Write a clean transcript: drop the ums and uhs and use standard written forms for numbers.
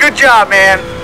Good job, man.